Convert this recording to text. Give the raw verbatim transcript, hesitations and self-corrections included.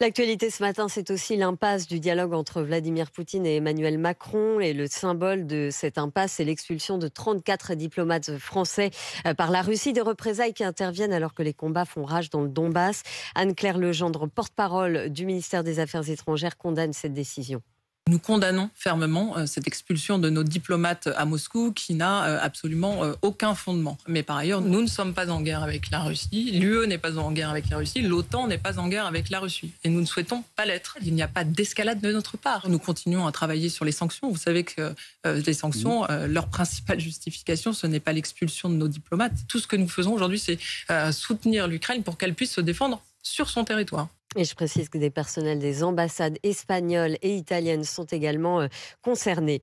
L'actualité ce matin, c'est aussi l'impasse du dialogue entre Vladimir Poutine et Emmanuel Macron. Et le symbole de cette impasse, c'est l'expulsion de trente-quatre diplomates français par la Russie. Des représailles qui interviennent alors que les combats font rage dans le Donbass. Anne-Claire Legendre, porte-parole du ministère des Affaires étrangères, condamne cette décision. Nous condamnons fermement cette expulsion de nos diplomates à Moscou qui n'a absolument aucun fondement. Mais par ailleurs, nous ne sommes pas en guerre avec la Russie, l'U E n'est pas en guerre avec la Russie, l'OTAN n'est pas en guerre avec la Russie. Et nous ne souhaitons pas l'être. Il n'y a pas d'escalade de notre part. Nous continuons à travailler sur les sanctions. Vous savez que euh, les sanctions, euh, leur principale justification, ce n'est pas l'expulsion de nos diplomates. Tout ce que nous faisons aujourd'hui, c'est euh, soutenir l'Ukraine pour qu'elle puisse se défendre sur son territoire. Et je précise que des personnels des ambassades espagnoles et italiennes sont également concernés.